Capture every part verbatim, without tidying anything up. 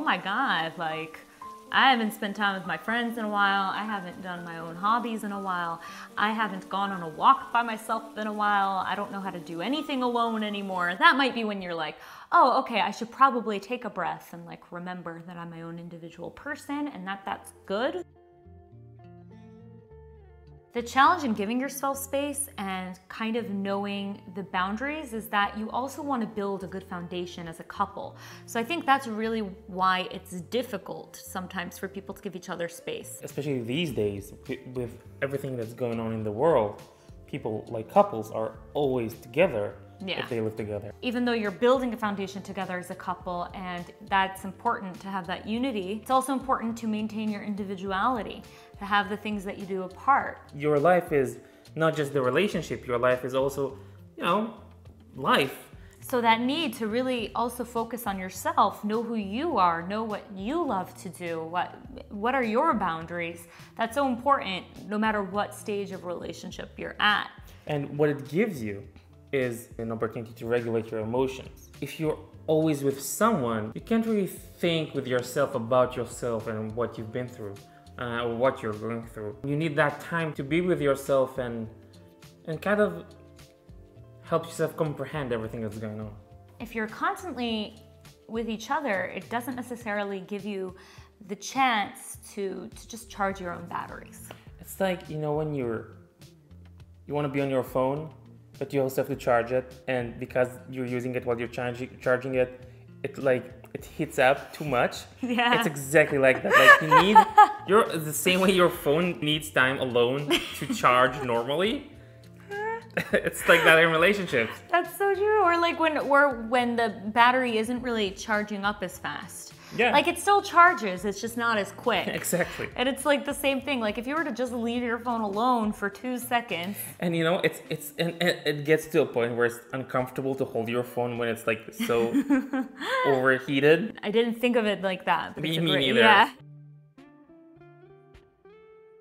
oh my God, like I haven't spent time with my friends in a while. I haven't done my own hobbies in a while. I haven't gone on a walk by myself in a while. I don't know how to do anything alone anymore. That might be when you're like, oh, okay, I should probably take a breath and like remember that I'm my own individual person and that that's good. The challenge in giving yourself space and kind of knowing the boundaries is that you also want to build a good foundation as a couple. So I think that's really why it's difficult sometimes for people to give each other space. Especially these days, with everything that's going on in the world, people, like couples, are always together. Yeah. If they live together. Even though you're building a foundation together as a couple, and that's important to have that unity, it's also important to maintain your individuality, to have the things that you do apart. Your life is not just the relationship, your life is also, you know, life. So that need to really also focus on yourself, know who you are, know what you love to do, what, what are your boundaries. That's so important no matter what stage of relationship you're at. And what it gives you is an opportunity to regulate your emotions. If you're always with someone, you can't really think with yourself about yourself and what you've been through, uh, or what you're going through. You need that time to be with yourself and, and kind of help yourself comprehend everything that's going on. If you're constantly with each other, it doesn't necessarily give you the chance to, to just charge your own batteries. It's like, you know, when you're, you want to be on your phone, but you also have to charge it, and because you're using it while you're charging charging it, it like it heats up too much. Yeah. It's exactly like that. Like you need you're the same way your phone needs time alone to charge normally. It's like that in relationships. That's so true. Or like when or when the battery isn't really charging up as fast. Yeah. Like it still charges, it's just not as quick. Exactly. And it's like the same thing. Like if you were to just leave your phone alone for two seconds. And you know, it's it's and it gets to a point where it's uncomfortable to hold your phone when it's like so overheated. I didn't think of it like that. But me, me neither. Yeah.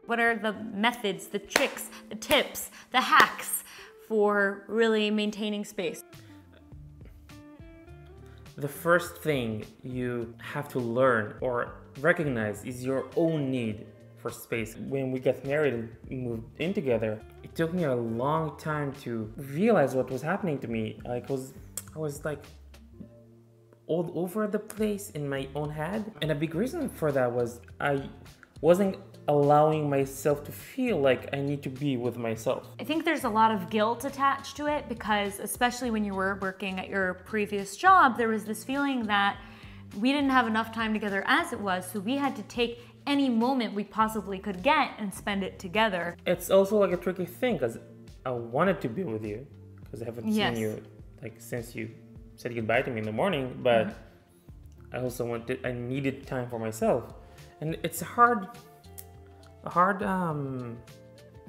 What are the methods, the tricks, the tips, the hacks for really maintaining space? The first thing you have to learn or recognize is your own need for space. When we got married and moved in together, it took me a long time to realize what was happening to me. Like was, I was like all over the place in my own head. And a big reason for that was I wasn't allowing myself to feel like I need to be with myself. I think there's a lot of guilt attached to it because especially when you were working at your previous job, there was this feeling that we didn't have enough time together as it was, so we had to take any moment we possibly could get and spend it together. It's also like a tricky thing because I wanted to be with you because I haven't yes. seen you like since you said goodbye to me in the morning, but mm-hmm. I also wanted, I needed time for myself. And it's hard A hard um,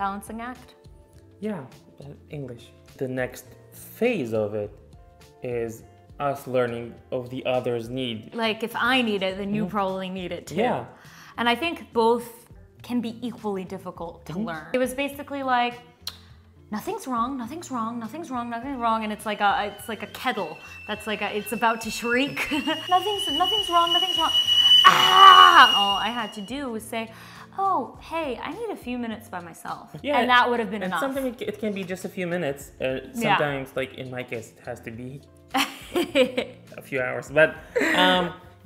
balancing act? Yeah, English. The next phase of it is us learning of the other's need. Like if I need it, then you mm-hmm. probably need it too. Yeah. And I think both can be equally difficult to mm-hmm. learn. It was basically like, nothing's wrong, nothing's wrong, nothing's wrong, nothing's wrong, and it's like a, it's like a kettle that's like a, it's about to shriek. nothing's, nothing's wrong, nothing's wrong. Ah! All I had to do was say, oh, hey, I need a few minutes by myself. Yeah, and that would have been and enough. Sometimes it can be just a few minutes. Uh, sometimes, yeah. like in my case, it has to be a few hours. But um,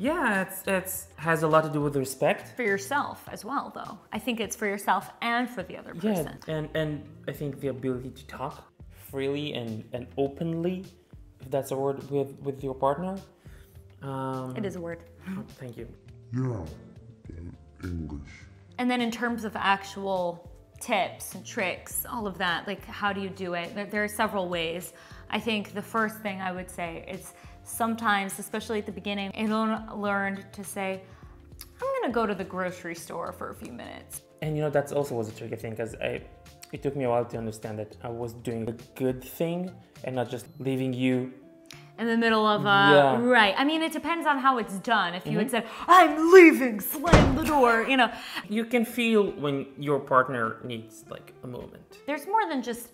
yeah, it's it's has a lot to do with respect. For yourself as well, though. I think it's for yourself and for the other person. Yeah, and, and I think the ability to talk freely and, and openly, if that's a word, with, with your partner. Um, it is a word. Thank you. Yeah, English. And then in terms of actual tips and tricks, all of that, like how do you do it? There are several ways. I think the first thing I would say is sometimes, especially at the beginning, Elon learned to say, I'm gonna go to the grocery store for a few minutes. And you know, that's also was a tricky thing because I, it took me a while to understand that I was doing the good thing and not just leaving you in the middle of a, yeah. right. I mean, it depends on how it's done. If you mm-hmm. had said, I'm leaving, slam the door, you know. You can feel when your partner needs like a moment. There's more than just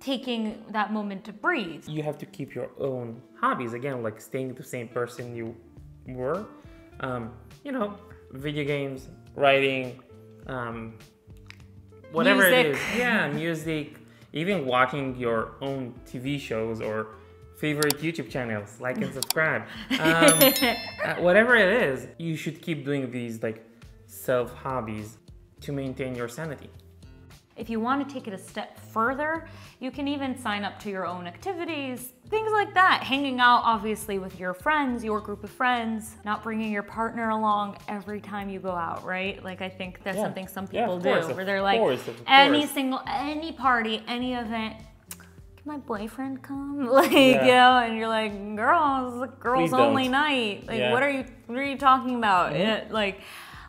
taking that moment to breathe. You have to keep your own hobbies. Again, like staying the same person you were um, you know, video games, writing, um, whatever music. It is. Yeah, music, even watching your own T V shows or favorite YouTube channels, like and subscribe. Um, uh, whatever it is, you should keep doing these like self hobbies to maintain your sanity. If you want to take it a step further, you can even sign up to your own activities, things like that. Hanging out, obviously, with your friends, your group of friends, not bringing your partner along every time you go out, right? Like, I think that's yeah. something some people yeah, course, do, where they're like, course, any single, any party, any event, can my boyfriend come? Like, yeah. you know, and you're like, girls, girls Please only don't. night. Like, yeah. what are you, what are you talking about? Mm-hmm. it, like.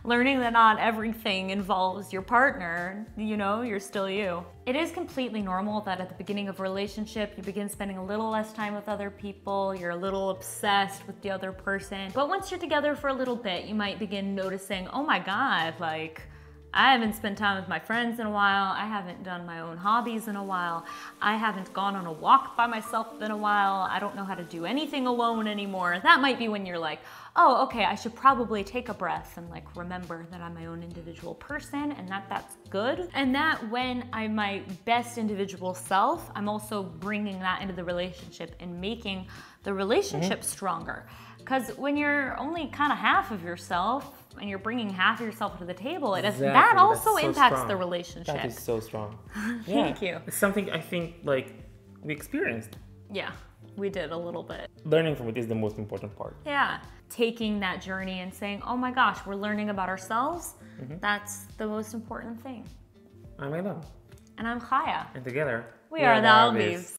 Learning that not everything involves your partner, you know, you're still you. It is completely normal that at the beginning of a relationship, you begin spending a little less time with other people, you're a little obsessed with the other person. But once you're together for a little bit, you might begin noticing, oh my God, like, I haven't spent time with my friends in a while, I haven't done my own hobbies in a while, I haven't gone on a walk by myself in a while, I don't know how to do anything alone anymore. That might be when you're like, oh, okay, I should probably take a breath and like remember that I'm my own individual person and that that's good. And that when I'm my best individual self, I'm also bringing that into the relationship and making the relationship mm-hmm. stronger. Because when you're only kind of half of yourself, and you're bringing half of yourself to the table, it is, exactly. that also so impacts strong. the relationship. That is so strong. Yeah. Thank you. It's something I think like we experienced. Yeah, we did a little bit. Learning from it is the most important part. Yeah, taking that journey and saying, oh my gosh, we're learning about ourselves. Mm-hmm. That's the most important thing. I'm Ayla. And I'm Chaya. And together, we, we are, are the Arbivs.